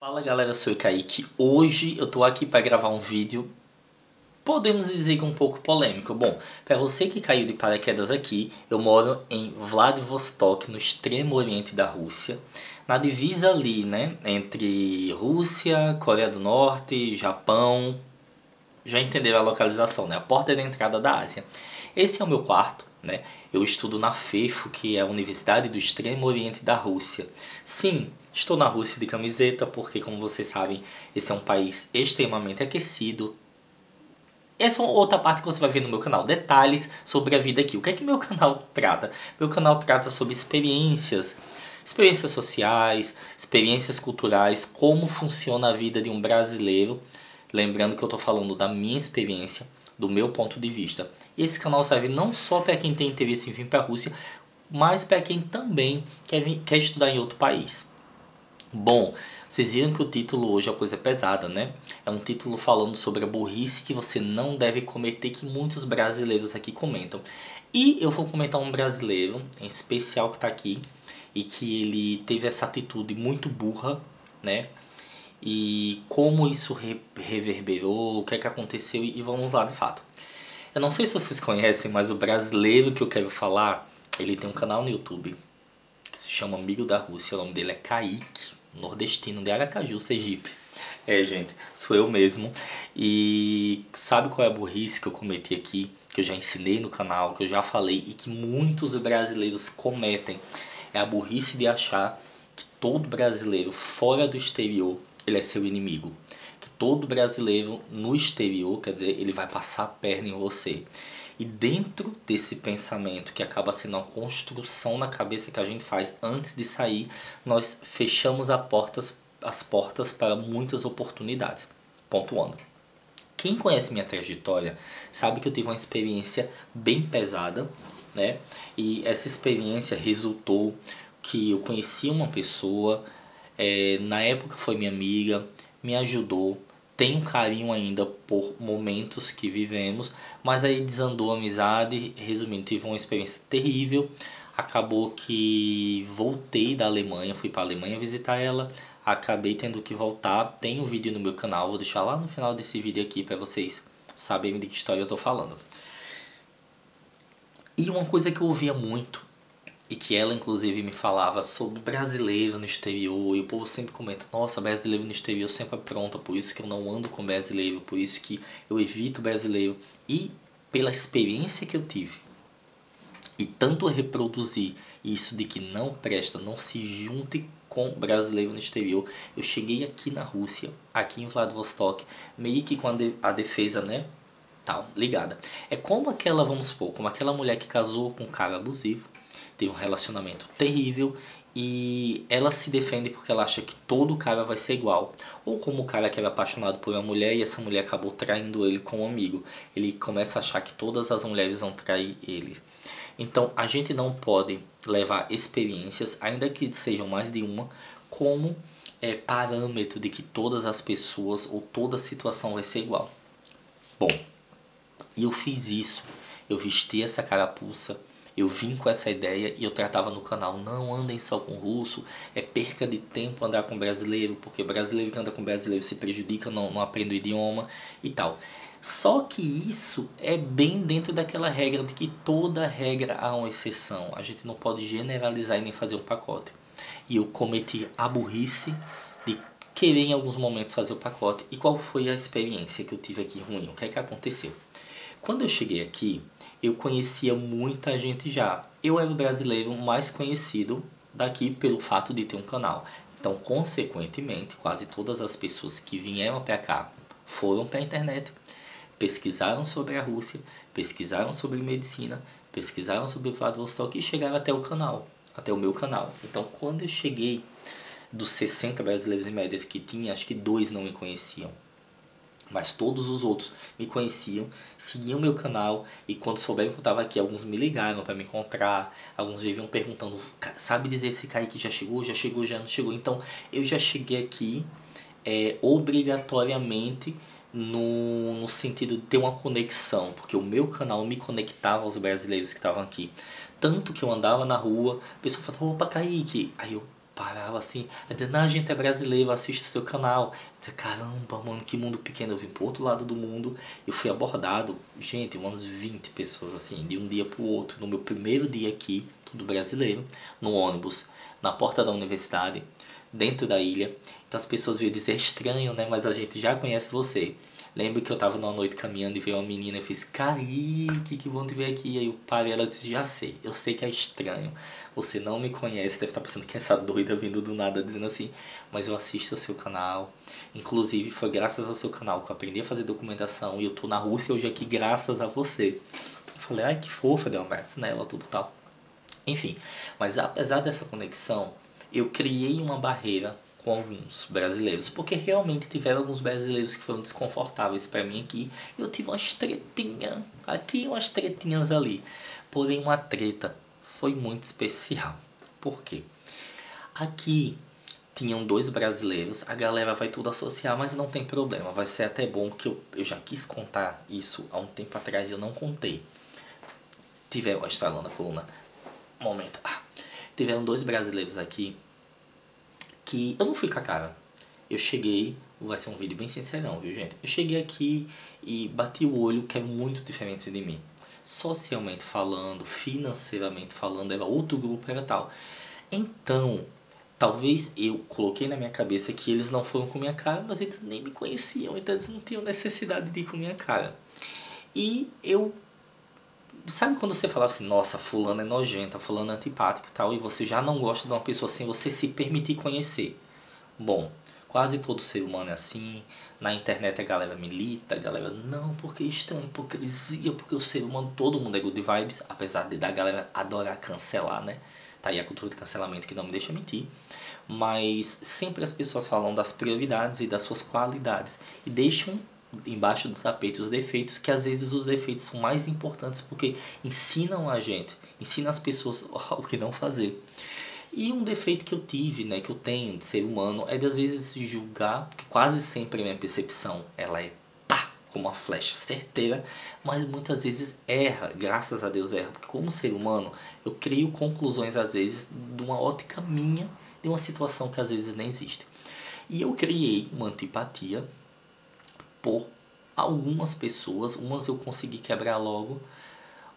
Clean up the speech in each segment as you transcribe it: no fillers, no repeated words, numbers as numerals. Fala galera, sou o Kaique. Hoje eu tô aqui para gravar um vídeo, podemos dizer que um pouco polêmico. Bom, para você que caiu de paraquedas aqui, eu moro em Vladivostok, no extremo oriente da Rússia, na divisa ali, né, entre Rússia, Coreia do Norte, Japão. Já entenderam a localização, né? A porta da entrada da Ásia. Esse é o meu quarto, né? Eu estudo na FEFU, que é a Universidade do Extremo Oriente da Rússia. Sim, estou na Rússia de camiseta porque, como vocês sabem, esse é um país extremamente aquecido. Essa é outra parte que você vai ver no meu canal. Detalhes sobre a vida aqui. O que é que meu canal trata? Meu canal trata sobre experiências. Experiências sociais, experiências culturais, como funciona a vida de um brasileiro. Lembrando que eu estou falando da minha experiência, do meu ponto de vista. Esse canal serve não só para quem tem interesse em vir para a Rússia, mas para quem também quer estudar em outro país. Bom, vocês viram que o título hoje é uma coisa pesada, né? É um título falando sobre a burrice que você não deve cometer, que muitos brasileiros aqui comentam. E eu vou comentar um brasileiro, em especial, que está aqui, e que ele teve essa atitude muito burra, né? E como isso reverberou, o que é que aconteceu, e vamos lá de fato. Eu não sei se vocês conhecem, mas o brasileiro que eu quero falar, ele tem um canal no YouTube, que se chama Amigos da Rússia, o nome dele é Kaique. Nordestino de Aracaju, Sergipe. É, gente, sou eu mesmo. E sabe qual é a burrice que eu cometi aqui, que eu já ensinei no canal, que eu já falei e que muitos brasileiros cometem? É a burrice de achar que todo brasileiro fora do exterior, ele é seu inimigo. Que todo brasileiro no exterior, quer dizer, ele vai passar a perna em você. E dentro desse pensamento, que acaba sendo uma construção na cabeça que a gente faz antes de sair, nós fechamos as portas para muitas oportunidades. Pontuando. Quem conhece minha trajetória sabe que eu tive uma experiência bem pesada, né? E essa experiência resultou que eu conheci uma pessoa, na época foi minha amiga, me ajudou. Tenho carinho ainda por momentos que vivemos, mas aí desandou a amizade. Resumindo, tive uma experiência terrível. Acabou que voltei da Alemanha, fui para a Alemanha visitar ela. Acabei tendo que voltar. Tem um vídeo no meu canal, vou deixar lá no final desse vídeo aqui para vocês saberem de que história eu estou falando. E uma coisa que eu ouvia muito, e que ela inclusive me falava sobre brasileiro no exterior, e o povo sempre comenta, nossa, brasileiro no exterior sempre apronta, por isso que eu não ando com brasileiro, por isso que eu evito brasileiro. E pela experiência que eu tive, e tanto reproduzir isso de que não presta, não se junte com brasileiro no exterior, eu cheguei aqui na Rússia, aqui em Vladivostok, meio que com a defesa, né, tal, ligada. É como aquela, vamos supor, como aquela mulher que casou com um cara abusivo, teve um relacionamento terrível e ela se defende porque ela acha que todo cara vai ser igual. Ou como o cara que era apaixonado por uma mulher e essa mulher acabou traindo ele com um amigo. Ele começa a achar que todas as mulheres vão trair ele. Então a gente não pode levar experiências, ainda que sejam mais de uma, como parâmetro de que todas as pessoas ou toda situação vai ser igual. Bom, e eu fiz isso. Eu vesti essa carapuça. Eu vim com essa ideia e eu tratava no canal, não andem só com russo, é perca de tempo andar com brasileiro, porque brasileiro que anda com brasileiro se prejudica, não aprende o idioma e tal. Só que isso é bem dentro daquela regra de que toda regra há uma exceção. A gente não pode generalizar e nem fazer um pacote. E eu cometi a burrice de querer em alguns momentos fazer o pacote. E qual foi a experiência que eu tive aqui ruim? O que é que aconteceu? Quando eu cheguei aqui, eu conhecia muita gente já. Eu era o brasileiro mais conhecido daqui pelo fato de ter um canal. Então, consequentemente, quase todas as pessoas que vieram para cá foram para a internet, pesquisaram sobre a Rússia, pesquisaram sobre medicina, pesquisaram sobre Vladivostok e chegaram até o canal, até o meu canal. Então, quando eu cheguei, dos 60 brasileiros em média que tinha, acho que 2 não me conheciam. Mas todos os outros me conheciam, seguiam meu canal e quando souberam que eu estava aqui, alguns me ligaram para me encontrar, alguns viviam perguntando, sabe dizer esse cara que já chegou, já não chegou. Então eu já cheguei aqui obrigatoriamente no sentido de ter uma conexão, porque o meu canal me conectava aos brasileiros que estavam aqui. Tanto que eu andava na rua, a pessoa falava, opa, Kaique, aí eu... parava assim, dizendo, a gente é brasileiro, assiste seu canal. Eu disse, caramba, mano, que mundo pequeno. Eu vim pro outro lado do mundo, eu fui abordado, gente, umas 20 pessoas assim, de um dia pro outro, no meu primeiro dia aqui, tudo brasileiro, no ônibus, na porta da universidade, dentro da ilha. Então as pessoas vêm dizer, é estranho, né, mas a gente já conhece você. Lembro que eu tava numa noite caminhando e veio uma menina e fiz, Kaique, que bom te ver aqui. Aí eu parei, ela disse, já sei, eu sei que é estranho, você não me conhece, deve estar pensando que é essa doida vindo do nada dizendo assim, mas eu assisto ao seu canal. Inclusive foi graças ao seu canal que eu aprendi a fazer documentação e eu tô na Rússia hoje aqui graças a você. Então eu falei, ai que fofa, deu um abraço nela, tudo tal. Enfim, mas apesar dessa conexão, eu criei uma barreira com alguns brasileiros, porque realmente tiveram alguns brasileiros que foram desconfortáveis para mim aqui, eu tive umas tretinhas aqui e umas tretinhas ali, porém uma treta foi muito especial, porque aqui tinham dois brasileiros, a galera vai tudo associar, mas não tem problema, vai ser até bom, que eu já quis contar isso há um tempo atrás, eu não contei, tiveram, estralando a coluna, momento, tiveram dois brasileiros aqui, que eu não fui com a cara, eu cheguei, vai ser um vídeo bem sincerão, viu gente? Eu cheguei aqui e bati o olho, que é muito diferente de mim. Socialmente falando, financeiramente falando, era outro grupo, era tal. Então, talvez eu coloquei na minha cabeça que eles não foram com minha cara, mas eles nem me conheciam, então eles não tinham necessidade de ir com minha cara. E eu... Sabe quando você falava assim, nossa, fulano é nojenta, fulano é antipático e tal, e você já não gosta de uma pessoa sem você se permitir conhecer? Bom, quase todo ser humano é assim, na internet a galera milita, a galera, não, porque isso é uma hipocrisia, porque o ser humano, todo mundo é good vibes, apesar de da galera adorar cancelar, né? Tá aí a cultura de cancelamento que não me deixa mentir, mas sempre as pessoas falam das prioridades e das suas qualidades, e deixam embaixo do tapete os defeitos, que às vezes os defeitos são mais importantes porque ensinam a gente, ensinam as pessoas o que não fazer. E um defeito que eu tive, né, que eu tenho de ser humano, é de às vezes julgar, porque quase sempre a minha percepção, ela é pá, como uma flecha certeira, mas muitas vezes erra, graças a Deus erra, porque como ser humano eu crio conclusões às vezes de uma ótica minha, de uma situação que às vezes nem existe. E eu criei uma antipatia por algumas pessoas, umas eu consegui quebrar logo,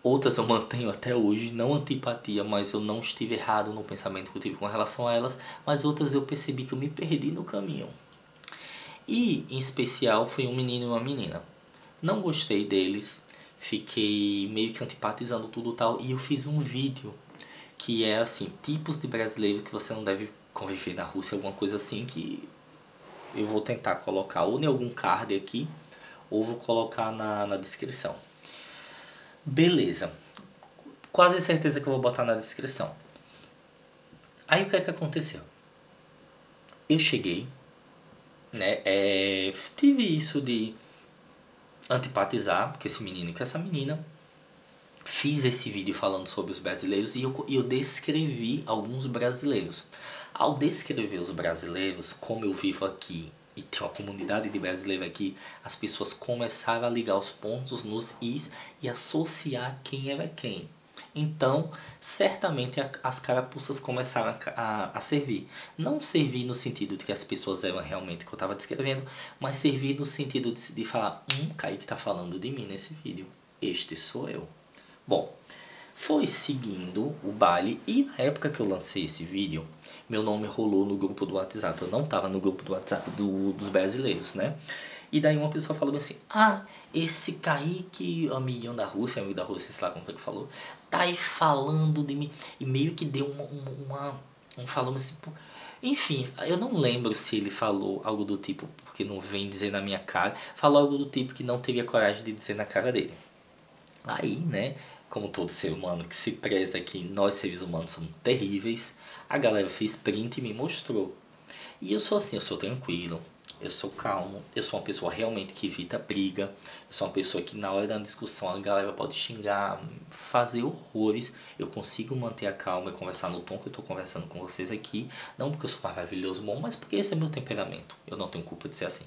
outras eu mantenho até hoje, não antipatia, mas eu não estive errado no pensamento que eu tive com relação a elas, mas outras eu percebi que eu me perdi no caminho. E, em especial, foi um menino e uma menina. Não gostei deles, fiquei meio que antipatizando tudo tal, e eu fiz um vídeo que é assim, tipos de brasileiro que você não deve conviver na Rússia, alguma coisa assim que... Eu vou tentar colocar ou em algum card aqui, ou vou colocar na descrição. Beleza. Quase certeza que eu vou botar na descrição. Aí o que é que aconteceu? Eu cheguei, né, tive isso de antipatizar, porque esse menino com essa menina. Fiz esse vídeo falando sobre os brasileiros e eu descrevi alguns brasileiros. Ao descrever os brasileiros, como eu vivo aqui e tenho uma comunidade de brasileiros aqui, as pessoas começaram a ligar os pontos nos is e associar quem era quem. Então, certamente as carapuças começaram a servir. Não servir no sentido de que as pessoas eram realmente o que eu estava descrevendo, mas servir no sentido de falar, Kaique está falando de mim nesse vídeo, este sou eu. Bom, foi seguindo o baile e na época que eu lancei esse vídeo, meu nome rolou no grupo do WhatsApp. Eu não estava no grupo do WhatsApp dos brasileiros, né? E daí uma pessoa falou assim, esse Kaique, amigo da Rússia, sei lá como é que falou, tá aí falando de mim. E meio que deu um falou assim, pô. Enfim, eu não lembro se ele falou algo do tipo, porque não vem dizer na minha cara, falou algo do tipo que não teria coragem de dizer na cara dele. Aí, né, como todo ser humano que se preza aqui, nós seres humanos somos terríveis, a galera fez print e me mostrou. E eu sou assim, eu sou tranquilo, eu sou calmo, eu sou uma pessoa realmente que evita briga, eu sou uma pessoa que na hora da discussão a galera pode xingar, fazer horrores, eu consigo manter a calma e conversar no tom que eu tô conversando com vocês aqui, não porque eu sou maravilhoso, bom, mas porque esse é meu temperamento, eu não tenho culpa de ser assim.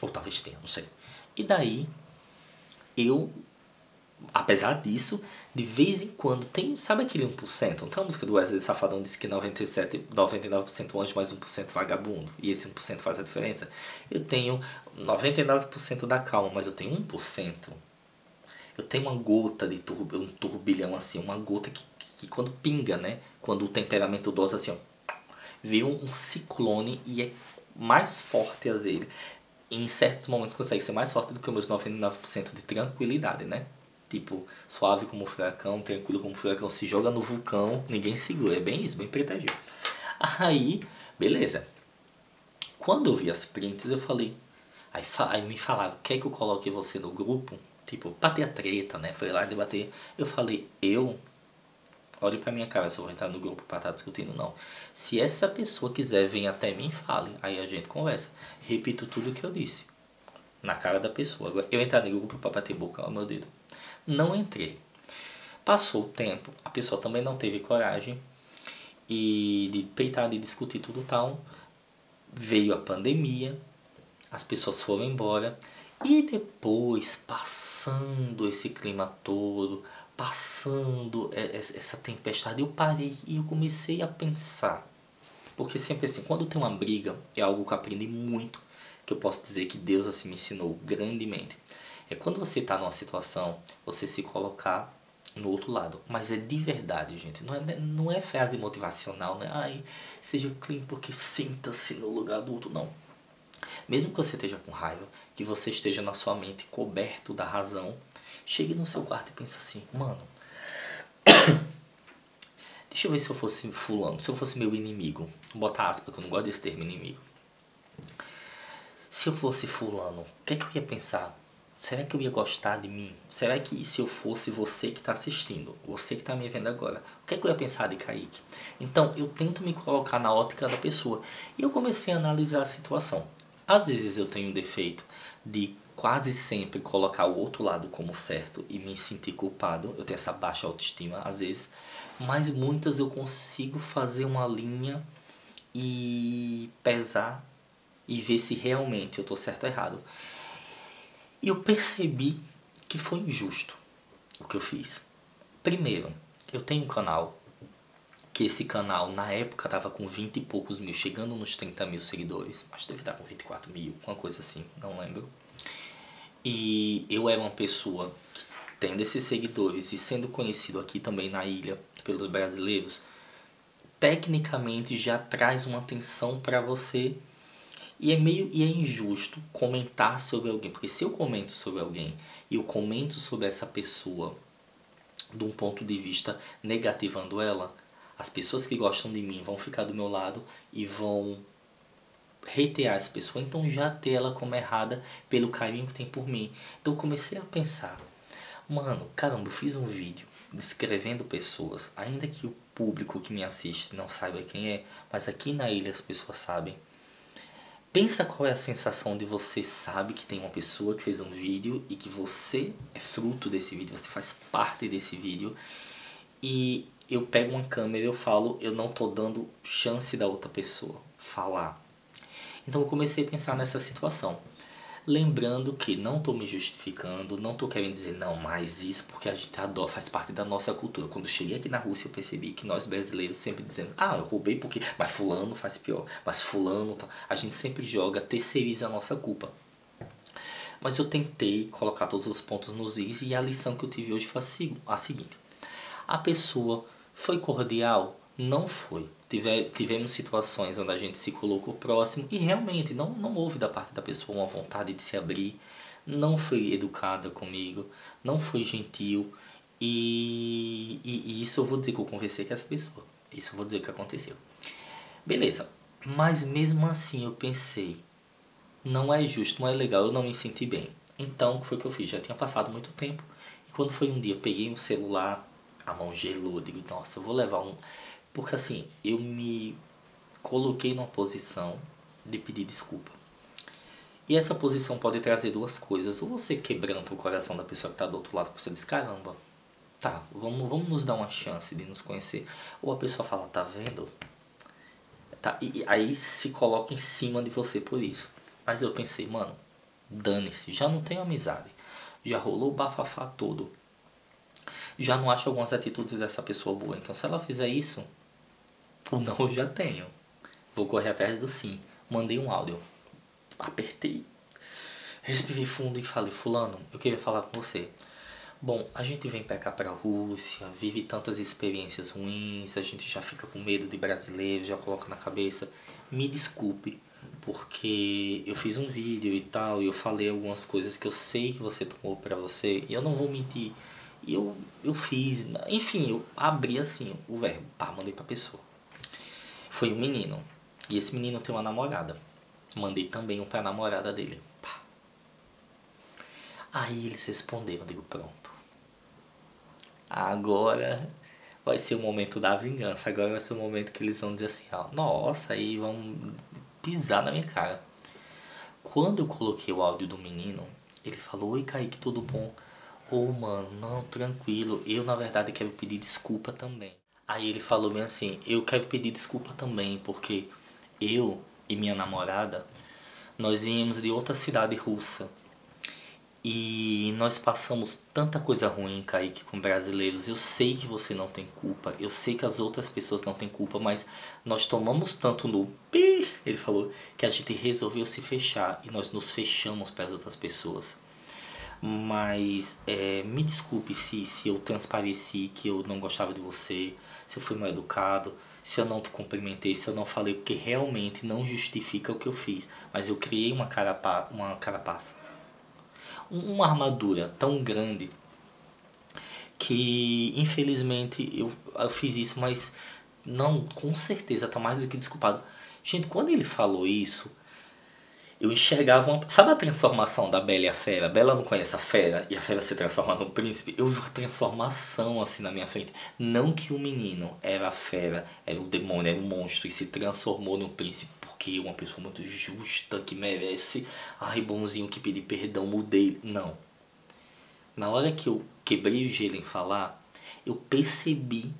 Ou talvez tenha, não sei. E daí, eu... apesar disso, de vez em quando tem, sabe aquele 1%? Então a música do Wesley Safadão disse que 99% anjo, mais 1% vagabundo. E esse 1% faz a diferença. Eu tenho 99% da calma, mas eu tenho 1%. Eu tenho uma gota de um turbilhão assim, uma gota que quando pinga, né? Quando o temperamento dosa assim, ó, vira um ciclone e é mais forte a ele. Em certos momentos consegue ser mais forte do que os meus 99% de tranquilidade, né? Tipo, suave como um furacão, tranquilo como um furacão, se joga no vulcão, ninguém segura. É bem isso, bem pretegido. Aí, beleza. Quando eu vi as prints, eu falei... Aí me falaram, quer que eu coloque você no grupo? Tipo, bater a treta, né? Foi lá debater. Eu falei, eu... Olhe pra minha cara, eu só vou entrar no grupo pra estar discutindo, não. Se essa pessoa quiser, vem até mim e fale. Aí a gente conversa. Repito tudo o que eu disse. Na cara da pessoa. Agora, eu entrar no grupo pra bater boca, ó, meu dedo. Não entrei. Passou o tempo. A pessoa também não teve coragem. E de peitar, de discutir tudo tal. Veio a pandemia. As pessoas foram embora. E depois, passando esse clima todo... Passando essa tempestade, eu parei e eu comecei a pensar. Porque sempre assim, quando tem uma briga, é algo que eu aprendi muito, que eu posso dizer que Deus assim me ensinou grandemente. É quando você está numa situação, você se colocar no outro lado. Mas é de verdade, gente. Não é frase motivacional, né? Ai, seja clean porque sinta-se no lugar do outro, não. Mesmo que você esteja com raiva, que você esteja na sua mente coberto da razão, chegue no seu quarto e pensa assim, mano, deixa eu ver se eu fosse fulano, se eu fosse meu inimigo, bota aspas, que eu não gosto desse termo inimigo. Se eu fosse fulano, o que é que eu ia pensar? Será que eu ia gostar de mim? Será que se eu fosse você que está assistindo, você que está me vendo agora, o que é que eu ia pensar de Kaique? Então, eu tento me colocar na ótica da pessoa e eu comecei a analisar a situação. Às vezes eu tenho um defeito de quase sempre colocar o outro lado como certo e me sentir culpado. Eu tenho essa baixa autoestima às vezes, mas muitas eu consigo fazer uma linha e pesar e ver se realmente eu estou certo ou errado. E eu percebi que foi injusto o que eu fiz. Primeiro, eu tenho um canal, que esse canal na época estava com 20 e poucos mil, chegando nos 30 mil seguidores, acho que deve estar com 24 mil, uma coisa assim, não lembro. E eu era uma pessoa que, tendo esses seguidores e sendo conhecido aqui também na ilha pelos brasileiros, tecnicamente já traz uma atenção para você. E é injusto comentar sobre alguém, porque se eu comento sobre alguém e eu comento sobre essa pessoa de um ponto de vista negativando ela, as pessoas que gostam de mim vão ficar do meu lado e vão hatear essa pessoa, então já ter ela como errada pelo carinho que tem por mim. Então eu comecei a pensar, mano, caramba, eu fiz um vídeo descrevendo pessoas, ainda que o público que me assiste não saiba quem é, mas aqui na ilha as pessoas sabem. Pensa qual é a sensação de você sabe que tem uma pessoa que fez um vídeo e que você é fruto desse vídeo, você faz parte desse vídeo. E eu pego uma câmera e eu falo, eu não tô dando chance da outra pessoa falar. Então eu comecei a pensar nessa situação. Lembrando que não estou me justificando, não estou querendo dizer não, mas isso porque a gente adora, faz parte da nossa cultura. Quando eu cheguei aqui na Rússia eu percebi que nós brasileiros sempre dizemos, ah, eu roubei porque, mas fulano faz pior, mas fulano, tá. A gente sempre joga, terceiriza a nossa culpa. Mas eu tentei colocar todos os pontos nos is e a lição que eu tive hoje foi a seguinte. A pessoa foi cordial? Não foi. Tivemos situações onde a gente se colocou próximo e realmente não houve da parte da pessoa uma vontade de se abrir, não foi educada comigo, não foi gentil e isso eu vou dizer que eu conversei com essa pessoa, isso eu vou dizer que aconteceu. Beleza, mas mesmo assim eu pensei, não é justo, não é legal, eu não me senti bem. Então o que foi que eu fiz? Já tinha passado muito tempo e quando foi um dia eu peguei um celular, a mão gelou, eu digo, nossa, eu vou levar um... Porque assim, eu me coloquei numa posição de pedir desculpa. E essa posição pode trazer duas coisas. Ou você quebranta o coração da pessoa que está do outro lado, você diz, caramba, tá, vamos nos dar uma chance de nos conhecer. Ou a pessoa fala, tá vendo? Tá, e aí se coloca em cima de você por isso. Mas eu pensei, mano, dane-se, já não tenho amizade. Já rolou o bafafá todo. já não acho algumas atitudes dessa pessoa boa. Então, se ela fizer isso, o não eu já tenho. Vou correr atrás do sim. Mandei um áudio. Apertei. Respirei fundo e falei, fulano, eu queria falar com você. Bom, a gente vem pra cá, pra Rússia, vive tantas experiências ruins, a gente já fica com medo de brasileiro, já coloca na cabeça. Me desculpe, porque eu fiz um vídeo e tal, e eu falei algumas coisas que eu sei que você tomou pra você, e eu não vou mentir. E eu fiz, enfim, eu abri assim o verbo, pá, mandei pra pessoa. Foi um menino, e esse menino tem uma namorada. Mandei também um pra namorada dele, pá. Aí eles responderam, eu digo, pronto. Agora vai ser o momento da vingança. Agora vai ser o momento que eles vão dizer assim, ó, nossa, aí vão pisar na minha cara. Quando eu coloquei o áudio do menino, ele falou, oi Kaique, tudo bom? Ô, mano, não, tranquilo. Eu, na verdade, quero pedir desculpa também. Aí ele falou bem assim, eu quero pedir desculpa também, porque eu e minha namorada, nós viemos de outra cidade russa. E nós passamos tanta coisa ruim, Kaique, com brasileiros. Eu sei que você não tem culpa, eu sei que as outras pessoas não têm culpa, mas nós tomamos tanto no pi, ele falou, que a gente resolveu se fechar e nós nos fechamos para as outras pessoas. Mas me desculpe se eu transpareci que eu não gostava de você, se eu fui mal educado, se eu não te cumprimentei, se eu não falei, porque realmente não justifica o que eu fiz. Mas eu criei uma carapaça, uma armadura tão grande que infelizmente eu fiz isso, mas não, com certeza tá mais do que desculpado. Gente, quando ele falou isso, eu enxergava uma... Sabe a transformação da Bela e a Fera? A Bela não conhece a Fera e a Fera se transforma no príncipe. Eu vi uma transformação assim na minha frente. Não que o menino era a Fera, era o demônio, era o monstro e se transformou no príncipe. Que uma pessoa muito justa, que merece, ai, bonzinho, que pedi perdão, mudei. Não. Na hora que eu quebrei o gelo em falar, eu percebi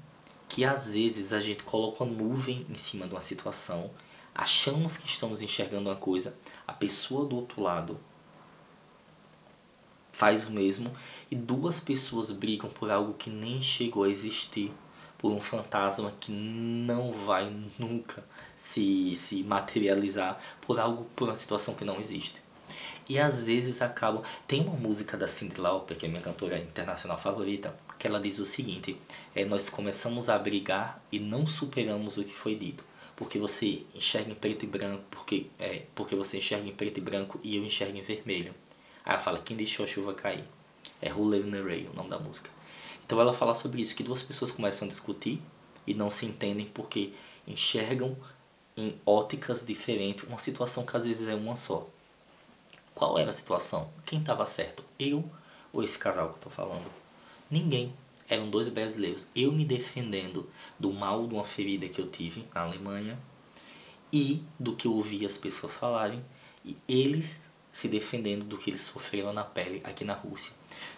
que às vezes a gente coloca uma nuvem em cima de uma situação, achamos que estamos enxergando uma coisa, a pessoa do outro lado faz o mesmo, e duas pessoas brigam por algo que nem chegou a existir. Por um fantasma que não vai nunca se materializar, por algo, por uma situação que não existe. E às vezes acabam... Tem uma música da Cindy Lauper, que é minha cantora internacional favorita, que ela diz o seguinte, nós começamos a brigar e não superamos o que foi dito. Porque você enxerga em preto e branco, porque você enxerga em preto e branco e eu enxergo em vermelho. Aí ela fala, quem deixou a chuva cair? É Who Lives in the Rain, o nome da música. Então ela fala sobre isso, que duas pessoas começam a discutir e não se entendem porque enxergam em óticas diferentes uma situação que às vezes é uma só. Qual era a situação? Quem estava certo? Eu ou esse casal que eu estou falando? Ninguém. Eram dois brasileiros. Eu me defendendo do mal de uma ferida que eu tive na Alemanha e do que eu ouvi as pessoas falarem, e eles se defendendo do que eles sofreram na pele aqui na Rússia.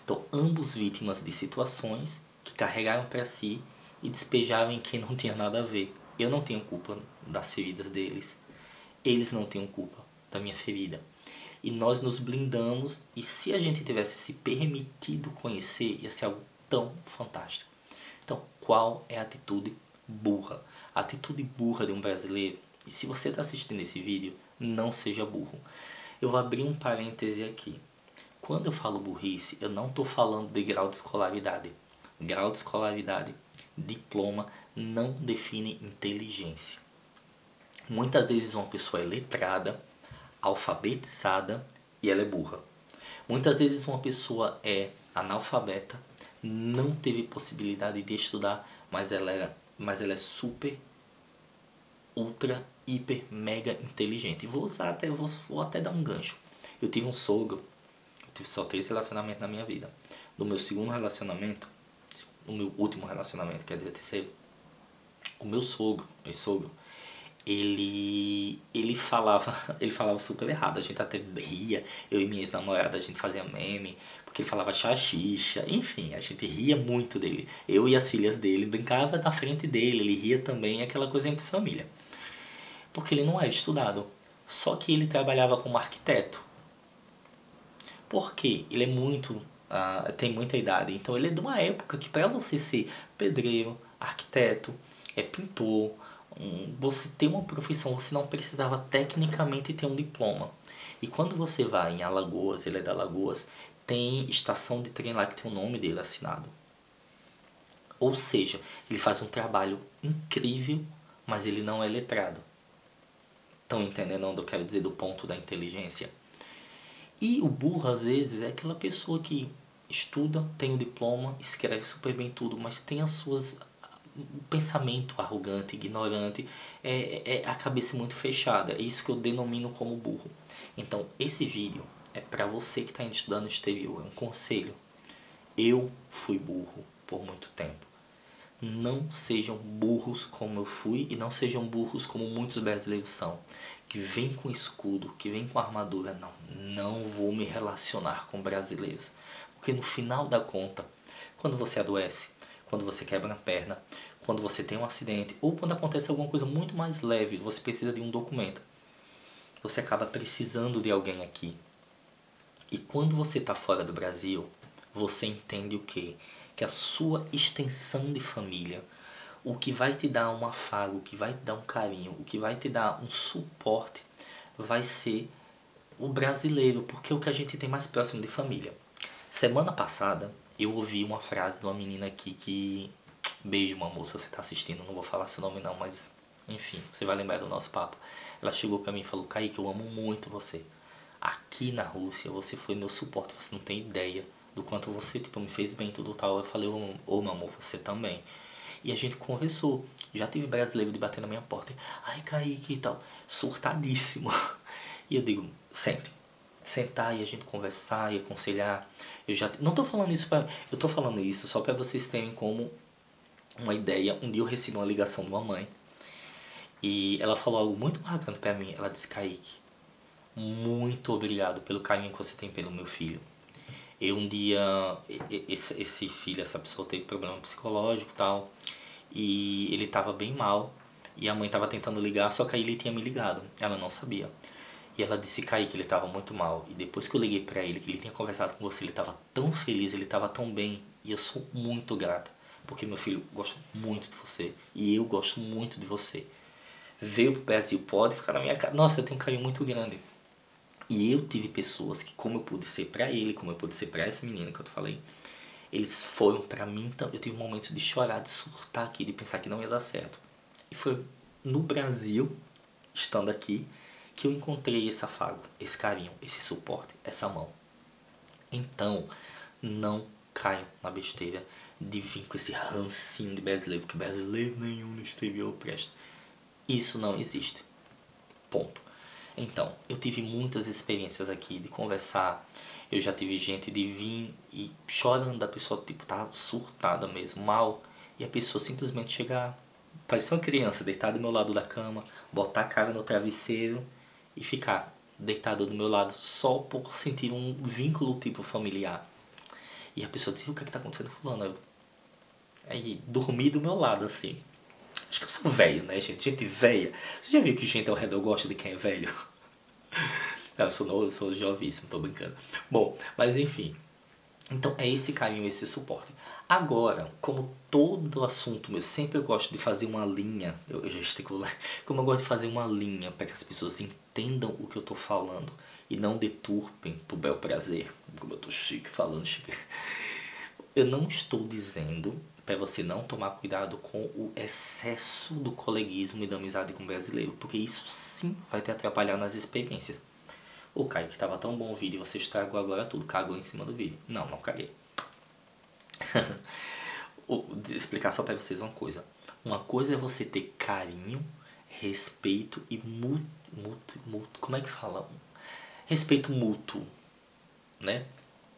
Então, ambos vítimas de situações que carregaram para si e despejaram em quem não tinha nada a ver. Eu não tenho culpa das feridas deles. Eles não têm culpa da minha ferida. E nós nos blindamos, e se a gente tivesse se permitido conhecer, ia ser algo tão fantástico. Então, qual é a atitude burra? A atitude burra de um brasileiro, e se você está assistindo esse vídeo, não seja burro. Eu vou abrir um parêntese aqui. Quando eu falo burrice, eu não estou falando de grau de escolaridade. Grau de escolaridade, diploma, não define inteligência. Muitas vezes uma pessoa é letrada, alfabetizada e ela é burra. Muitas vezes uma pessoa é analfabeta, não teve possibilidade de estudar, mas ela é super, ultra, hiper, mega inteligente. E vou até dar um gancho. Eu tive um sogro, eu tive só 3 relacionamentos na minha vida. No meu segundo relacionamento, no meu último relacionamento, quer dizer, terceiro, o meu sogro, ele falava super errado. A gente até ria, eu e minha ex-namorada, a gente fazia meme, porque ele falava xaxixa, enfim, a gente ria muito dele. Eu e as filhas dele, brincava na frente dele, ele ria também, aquela coisa entre família. Porque ele não era estudado. Só que ele trabalhava como arquiteto. Por quê? Ele é muito tem muita idade. Então ele é de uma época que para você ser pedreiro, arquiteto, pintor, você ter uma profissão, você não precisava tecnicamente ter um diploma. E quando você vai em Alagoas, ele é de Alagoas, tem estação de trem lá que tem o nome dele assinado. Ou seja, ele faz um trabalho incrível, mas ele não é letrado. Estão entendendo o que eu quero dizer do ponto da inteligência? E o burro, às vezes, é aquela pessoa que estuda, tem o diploma, escreve super bem tudo, mas tem as suas... o pensamento arrogante, ignorante, é a cabeça muito fechada. É isso que eu denomino como burro. Então, esse vídeo é para você que está estudando no exterior. É um conselho. Eu fui burro por muito tempo. Não sejam burros como eu fui e não sejam burros como muitos brasileiros são. Que vem com escudo, que vem com armadura. Não vou me relacionar com brasileiros. Porque no final da conta, quando você adoece, quando você quebra a perna, quando você tem um acidente, ou quando acontece alguma coisa muito mais leve, você precisa de um documento. Você acaba precisando de alguém aqui. E quando você está fora do Brasil, você entende o quê? Que a sua extensão de família, o que vai te dar um afago, o que vai te dar um carinho, o que vai te dar um suporte, vai ser o brasileiro, porque é o que a gente tem mais próximo de família. Semana passada, eu ouvi uma frase de uma menina aqui que... Beijo, uma moça, você tá assistindo, não vou falar seu nome não, mas... Enfim, você vai lembrar do nosso papo. Ela chegou pra mim e falou, Kaique, eu amo muito você. Aqui na Rússia, você foi meu suporte, você não tem ideia do quanto você, tipo, me fez bem, tudo tal. Eu falei, ô, meu amor, você também. E a gente conversou. Já teve brasileiro de bater na minha porta. Ai, Kaique e tal. Surtadíssimo. E eu digo, sentar e a gente conversar e aconselhar. Eu já não tô falando isso para, eu tô falando isso só para vocês terem como uma ideia. Um dia eu recebi uma ligação de uma mãe e ela falou algo muito marcante para mim. Ela disse, Kaique, muito obrigado pelo carinho que você tem pelo meu filho. Eu um dia, esse filho, essa pessoa teve problema psicológico e tal, e ele tava bem mal e a mãe tava tentando ligar, só que aí ele tinha me ligado, ela não sabia. E ela disse, Kaique, ele estava muito mal. E depois que eu liguei para ele, que ele tinha conversado com você, ele estava tão feliz, ele estava tão bem. E eu sou muito grata, porque meu filho gosta muito de você. E eu gosto muito de você. Veio pro Brasil, pode ficar na minha casa. Nossa, eu tenho um carinho muito grande. E eu tive pessoas que, como eu pude ser para ele, como eu pude ser para essa menina que eu te falei, eles foram para mim. Eu tive momentos de chorar, de surtar aqui, de pensar que não ia dar certo. E foi no Brasil, estando aqui, que eu encontrei esse afago, esse carinho, esse suporte, essa mão. Então, não caiam na besteira de vir com esse rancinho de brasileiro, porque brasileiro nenhum no exterior presta. Isso não existe. Ponto. Então, eu tive muitas experiências aqui de conversar. Eu já tive gente de vir e chorando, a pessoa tipo tá surtada mesmo, mal, e a pessoa simplesmente chegar, parecia uma criança, deitada do meu lado da cama, botar a cara no travesseiro e ficar deitado do meu lado só por sentir um vínculo tipo familiar. E a pessoa dizia, o que é que tá acontecendo fulano? Aí dormi do meu lado assim. Acho que eu sou velho, né, gente? Gente velha. Você já viu que gente ao redor gosta de quem é velho? Não, eu sou novo, eu sou jovíssimo, tô brincando. Bom, mas enfim. Então é esse carinho, esse suporte. Agora, como todo assunto meu, sempre eu gosto de fazer uma linha, eu gesticulo, como eu gosto de fazer uma linha para que as pessoas entendam o que eu estou falando e não deturpem pro bel prazer, como eu estou chique falando, chique. Eu não estou dizendo para você não tomar cuidado com o excesso do coleguismo e da amizade com o brasileiro, porque isso sim vai te atrapalhar nas experiências. O Kaique, que estava tão bom o vídeo, você estragou agora tudo, cagou em cima do vídeo. Não, não caguei. Vou explicar só para vocês uma coisa. Uma coisa é você ter carinho, respeito e mútuo, como é que fala? Respeito mútuo, né?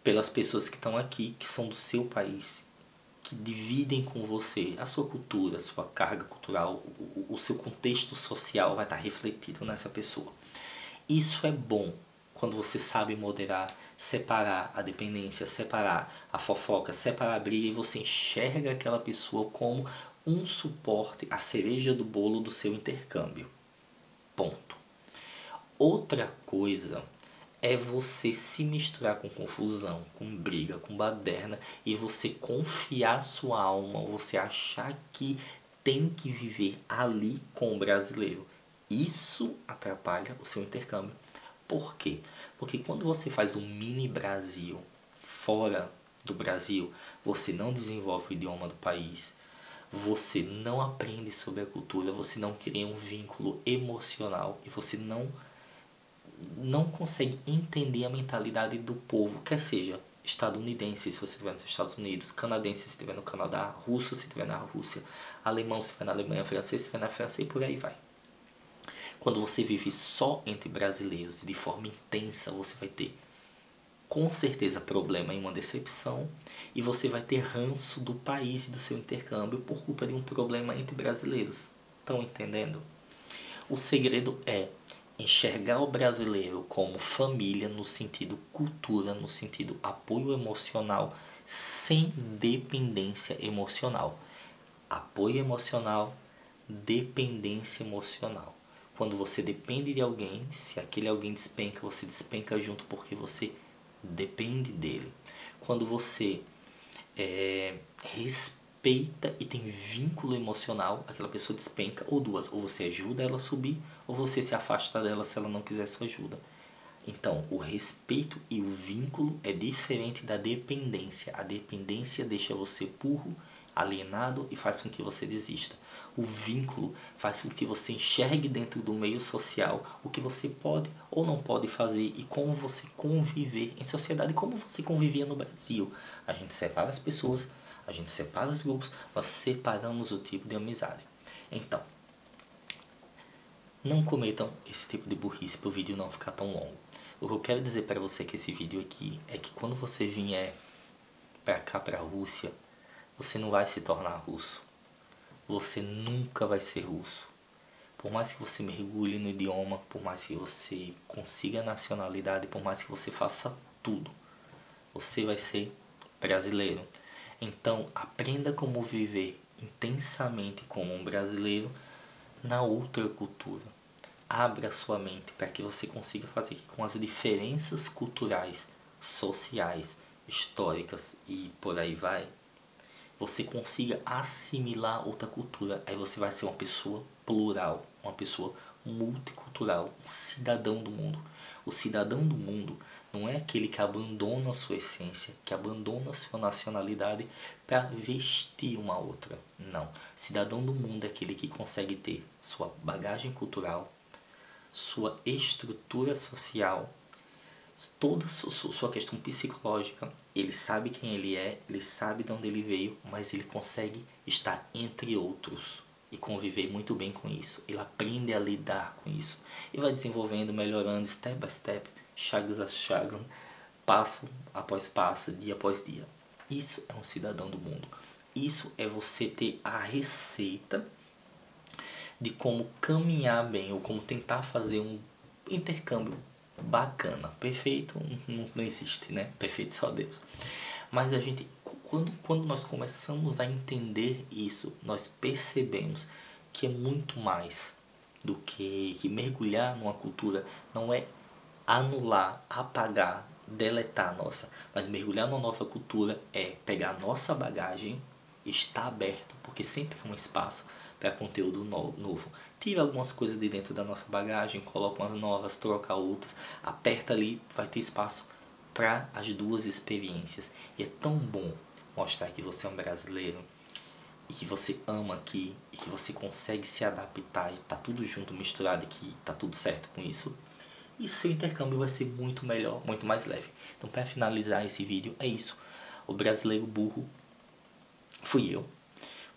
Pelas pessoas que estão aqui, que são do seu país, que dividem com você a sua cultura, a sua carga cultural, o seu contexto social vai estar refletido nessa pessoa. Isso é bom quando você sabe moderar, separar a dependência, separar a fofoca, separar a briga, e você enxerga aquela pessoa como um suporte, a cereja do bolo do seu intercâmbio. Ponto. Outra coisa é você se misturar com confusão, com briga, com baderna, e você confiar sua alma, você achar que tem que viver ali com o brasileiro. Isso atrapalha o seu intercâmbio. Por quê? Porque quando você faz um mini Brasil fora do Brasil, você não desenvolve o idioma do país, você não aprende sobre a cultura, você não cria um vínculo emocional e você não consegue entender a mentalidade do povo, quer seja estadunidense, se você estiver nos Estados Unidos, canadense, se estiver no Canadá, russo, se estiver na Rússia, alemão, se estiver na Alemanha, francês, se estiver na França, e por aí vai. Quando você vive só entre brasileiros e de forma intensa, você vai ter, com certeza, problema e uma decepção, e você vai ter ranço do país e do seu intercâmbio por culpa de um problema entre brasileiros. Estão entendendo? O segredo é enxergar o brasileiro como família no sentido cultura, no sentido apoio emocional, sem dependência emocional. Apoio emocional, dependência emocional. Quando você depende de alguém, se aquele alguém despenca, você despenca junto porque você depende dele. Quando você respeita e tem vínculo emocional, aquela pessoa despenca, ou duas, ou você ajuda ela a subir, ou você se afasta dela se ela não quiser sua ajuda. Então, o respeito e o vínculo é diferente da dependência. A dependência deixa você burro, alienado e faz com que você desista. O vínculo faz com que você enxergue dentro do meio social o que você pode ou não pode fazer e como você conviver em sociedade, como você convivia no Brasil. A gente separa as pessoas, a gente separa os grupos, nós separamos o tipo de amizade. Então, não cometam esse tipo de burrice para o vídeo não ficar tão longo. O que eu quero dizer para você que esse vídeo aqui é que quando você vier para cá, para a Rússia, você não vai se tornar russo. Você nunca vai ser russo. Por mais que você mergulhe no idioma, por mais que você consiga nacionalidade, por mais que você faça tudo, você vai ser brasileiro. Então, aprenda como viver intensamente como um brasileiro na outra cultura. Abra sua mente para que você consiga fazer com as diferenças culturais, sociais, históricas e por aí vai, você consiga assimilar outra cultura. Aí você vai ser uma pessoa plural, uma pessoa multicultural, um cidadão do mundo. O cidadão do mundo não é aquele que abandona a sua essência, que abandona a sua nacionalidade para vestir uma outra. Não. Cidadão do mundo é aquele que consegue ter sua bagagem cultural, sua estrutura social, toda sua questão psicológica. Ele sabe quem ele é, ele sabe de onde ele veio, mas ele consegue estar entre outros e conviver muito bem com isso. Ele aprende a lidar com isso e vai desenvolvendo, melhorando, step by step, chagas a chagas, passo após passo, dia após dia. Isso é um cidadão do mundo. Isso é você ter a receita de como caminhar bem ou como tentar fazer um intercâmbio bacana. Perfeito não existe, né? Perfeito só Deus. Mas a gente, quando nós começamos a entender isso, nós percebemos que é muito mais do que mergulhar numa cultura. Não é anular, apagar, deletar a nossa, mas mergulhar numa nova cultura é pegar a nossa bagagem, estar aberto, porque sempre é um espaço para conteúdo novo. Tira algumas coisas de dentro da nossa bagagem, coloca umas novas, troca outras, aperta ali, vai ter espaço para as duas experiências. E é tão bom mostrar que você é um brasileiro e que você ama aqui e que você consegue se adaptar e tá tudo junto, misturado, e que tá tudo certo com isso. E seu intercâmbio vai ser muito melhor, muito mais leve. Então, para finalizar esse vídeo, é isso. O brasileiro burro fui eu.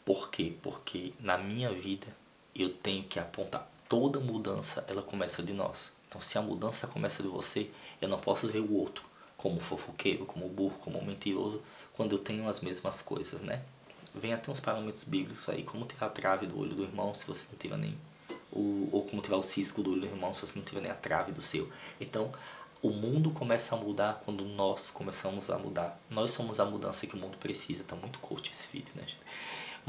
Por quê? Porque na minha vida eu tenho que apontar. Toda mudança, ela começa de nós. Então, se a mudança começa de você, eu não posso ver o outro como fofoqueiro, como burro, como mentiroso, quando eu tenho as mesmas coisas, né? Vem até uns parâmetros bíblicos aí, como tirar a trave do olho do irmão se você não tira nem... Ou como tirar o cisco do olho do irmão se você não tiver nem a trave do seu. Então, o mundo começa a mudar quando nós começamos a mudar. Nós somos a mudança que o mundo precisa. Tá muito curto esse vídeo, né, gente?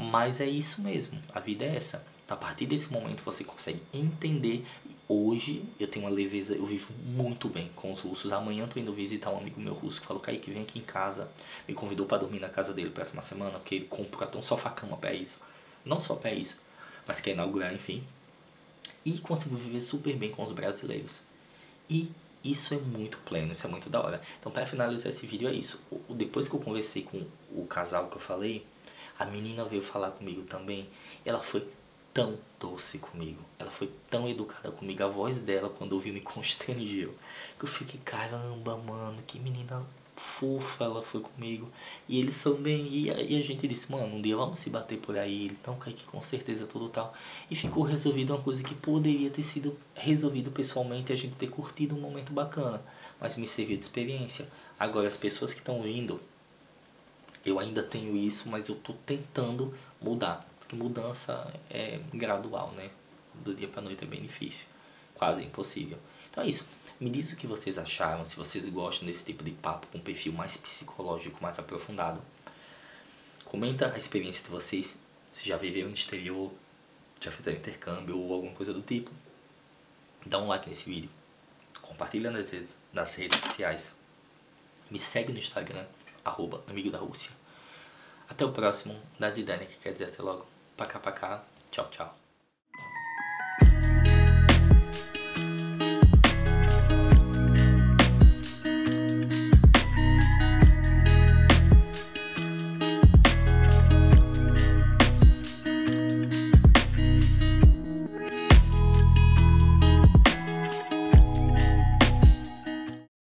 Mas é isso mesmo, a vida é essa. A partir desse momento você consegue entender Hoje eu tenho uma leveza, eu vivo muito bem com os russos. Amanhã tô indo visitar um amigo meu russo que falou: Kaique, vem aqui em casa. Me convidou para dormir na casa dele para uma semana, porque ele comprou um sofá-cama para isso. Não só para isso, mas quer inaugurar, enfim. E consigo viver super bem com os brasileiros. E isso é muito pleno, isso é muito da hora. Então, para finalizar esse vídeo, é isso. Depois que eu conversei com o casal que eu falei, a menina veio falar comigo também. Ela foi tão doce comigo, ela foi tão educada comigo, a voz dela quando ouviu me constrangeu, que eu fiquei, caramba, mano, que menina fofa ela foi comigo, e eles são bem, e a gente disse, mano, um dia vamos se bater por aí, então cai que com certeza tudo tal, e ficou resolvido uma coisa que poderia ter sido resolvido pessoalmente, a gente ter curtido um momento bacana, mas me serviu de experiência. Agora as pessoas que estão indo, eu ainda tenho isso, mas eu tô tentando mudar. Que mudança é gradual, né? Do dia pra noite é bem difícil, quase impossível. Então é isso, me diz o que vocês acharam, se vocês gostam desse tipo de papo com um perfil mais psicológico, mais aprofundado. Comenta a experiência de vocês, se já viveram no exterior, já fizeram intercâmbio ou alguma coisa do tipo. Dá um like nesse vídeo, compartilha nas redes sociais, me segue no Instagram, @amigodarussia. Até o próximo, das ideias, que quer dizer até logo. Pra cá, tchau, tchau.